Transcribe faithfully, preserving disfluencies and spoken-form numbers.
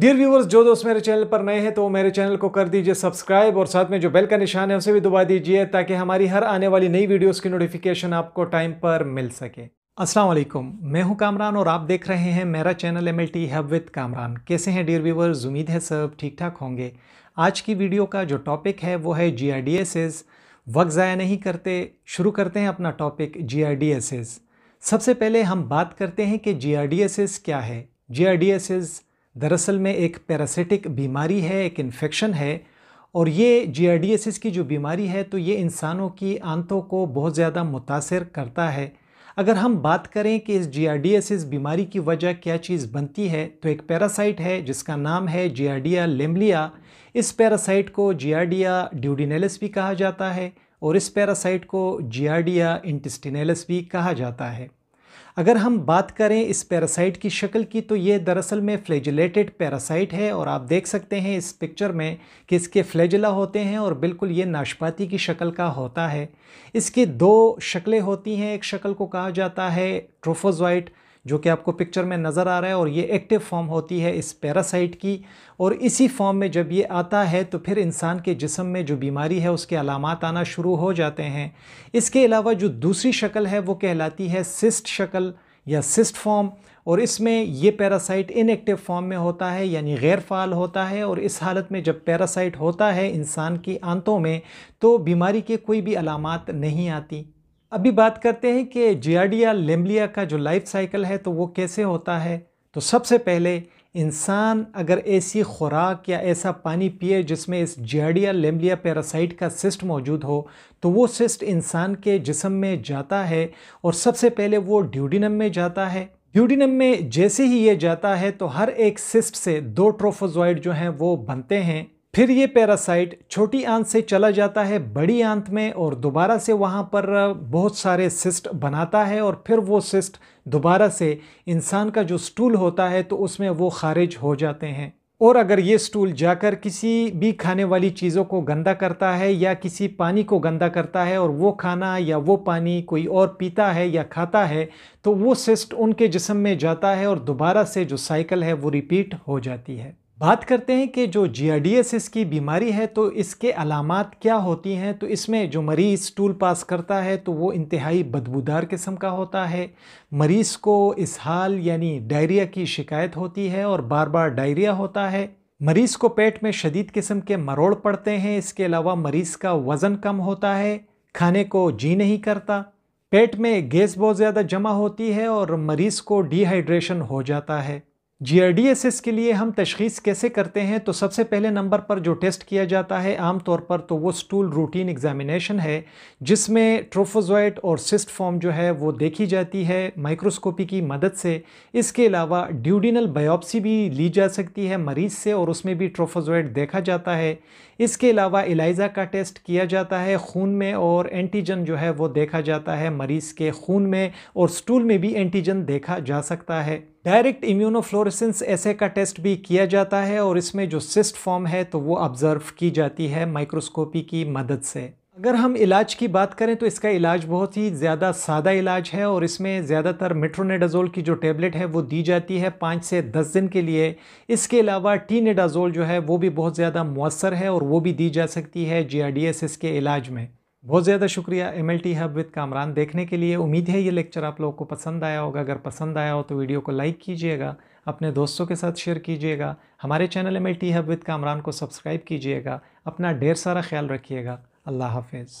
Dear viewers, जो दोस्त मेरे चैनल पर नए हैं तो मेरे चैनल को कर दीजिए सब्सक्राइब और साथ में जो बेल का निशान है उसे भी दबा दीजिए ताकि हमारी हर आने वाली नई वीडियोस की नोटिफिकेशन आपको टाइम पर मिल सके। अस्सलाम वालेकुम, मैं हूं कामरान और आप देख रहे हैं मेरा channel M L T hub with Kamran. कैसे हैं डियर व्यूवर्स, उम्मीद है सब ठीक ठाक होंगे। आज की वीडियो का जो टॉपिक है वो है जियार्डियासिस। वक्त ज़ाया नहीं करते, शुरू करते हैं अपना टॉपिक जियार्डियासिस। सबसे पहले हम बात करते हैं कि जियार्डियासिस क्या है। जियार्डियासिस दरअसल में एक पैरासिटिक बीमारी है, एक इन्फेक्शन है, और ये जियार्डियासिस की जो बीमारी है तो ये इंसानों की आंतों को बहुत ज़्यादा मुतासिर करता है। अगर हम बात करें कि इस जियार्डियासिस बीमारी की वजह क्या चीज़ बनती है तो एक पैरासाइट है जिसका नाम है जियार्डिया लैम्ब्लिया। इस पैरासाइट को जियार्डिया ड्यूडेनालिस भी कहा जाता है और इस पैरासाइट को जियार्डिया इंटेस्टिनालिस भी कहा जाता है। अगर हम बात करें इस पैरासाइट की शक्ल की तो ये दरअसल में फ्लैगेलेटेड पैरासाइट है और आप देख सकते हैं इस पिक्चर में कि इसके फ्लैजेला होते हैं और बिल्कुल ये नाशपाती की शक्ल का होता है। इसकी दो शक्लें होती हैं, एक शक्ल को कहा जाता है ट्रोफोजोइट जो कि आपको पिक्चर में नज़र आ रहा है और ये एक्टिव फॉर्म होती है इस पैरासाइट की, और इसी फॉर्म में जब ये आता है तो फिर इंसान के जिस्म में जो बीमारी है उसके अलामात आना शुरू हो जाते हैं। इसके अलावा जो दूसरी शक्ल है वो कहलाती है सिस्ट शक्ल या सिस्ट फॉर्म, और इसमें ये पैरासाइट इनएक्टिव फॉर्म में होता है यानी गैर फाल होता है, और इस हालत में जब पैरासाइट होता है इंसान की आंतों में तो बीमारी के कोई भी अलामात नहीं आती। अभी बात करते हैं कि जियार्डिया लैम्ब्लिया का जो लाइफ साइकिल है तो वो कैसे होता है। तो सबसे पहले इंसान अगर ऐसी खुराक या ऐसा पानी पिए जिसमें इस जियार्डिया लैम्ब्लिया पैरासाइट का सिस्ट मौजूद हो तो वो सिस्ट इंसान के जिस्म में जाता है और सबसे पहले वो ड्यूडेनम में जाता है। ड्यूडेनम में जैसे ही ये जाता है तो हर एक सिस्ट से दो ट्रोफोजोइड जो हैं वो बनते हैं। फिर ये पैरासाइट छोटी आंत से चला जाता है बड़ी आंत में और दोबारा से वहाँ पर बहुत सारे सिस्ट बनाता है, और फिर वो सिस्ट दोबारा से इंसान का जो स्टूल होता है तो उसमें वो खारिज हो जाते हैं। और अगर ये स्टूल जाकर किसी भी खाने वाली चीज़ों को गंदा करता है या किसी पानी को गंदा करता है और वो खाना या वो पानी कोई और पीता है या खाता है तो वो सिस्ट उनके जिस्म में जाता है और दोबारा से जो साइकिल है वो रिपीट हो जाती है। बात करते हैं कि जो जियार्डियासिस की बीमारी है तो इसके अलामात क्या होती हैं। तो इसमें जो मरीज़ स्टूल पास करता है तो वो इंतहाई बदबूदार किस्म का होता है। मरीज़ को इसहाल यानी डायरिया की शिकायत होती है और बार बार डायरिया होता है। मरीज़ को पेट में शदीद किस्म के मरोड़ पड़ते हैं। इसके अलावा मरीज़ का वज़न कम होता है, खाने को जी नहीं करता, पेट में गैस बहुत ज़्यादा जमा होती है और मरीज़ को डिहाइड्रेशन हो जाता है। जियार्डियासिस के लिए हम तशख़ीस कैसे करते हैं तो सबसे पहले नंबर पर जो टेस्ट किया जाता है आम तौर पर तो वो स्टूल रूटीन एग्जामिनेशन है जिसमें ट्रोफोजोइट और सिस्ट फॉर्म जो है वो देखी जाती है माइक्रोस्कोपी की मदद से। इसके अलावा ड्यूडेनल बायोप्सी भी ली जा सकती है मरीज़ से और उसमें भी ट्रोफोजोइट देखा जाता है। इसके अलावा एलिसा का टेस्ट किया जाता है खून में और एंटीजन जो है वो देखा जाता है मरीज़ के खून में, और स्टूल में भी एंटीजन देखा जा सकता है। डायरेक्ट इम्यूनोफ्लोरेसेंस ऐसे का टेस्ट भी किया जाता है और इसमें जो सिस्ट फॉर्म है तो वो ऑब्जर्व की जाती है माइक्रोस्कोपी की मदद से। अगर हम इलाज की बात करें तो इसका इलाज बहुत ही ज़्यादा सादा इलाज है और इसमें ज़्यादातर मेट्रोनिडाजोल की जो टेबलेट है वो दी जाती है पाँच से दस दिन के लिए। इसके अलावा टीनिडाजोल जो है वो भी बहुत ज़्यादा मुअस्सर है और वो भी दी जा सकती है जियार्डियासिस के इलाज में। बहुत ज़्यादा शुक्रिया M L T hub with Kamran देखने के लिए। उम्मीद है ये लेक्चर आप लोगों को पसंद आया होगा। अगर पसंद आया हो तो वीडियो को लाइक कीजिएगा, अपने दोस्तों के साथ शेयर कीजिएगा, हमारे channel M L T hub with Kamran को सब्सक्राइब कीजिएगा। अपना ढेर सारा ख्याल रखिएगा। अल्लाह हाफिज़।